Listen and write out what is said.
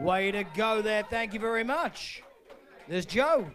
Way to go there. Thank you very much. There's Jo.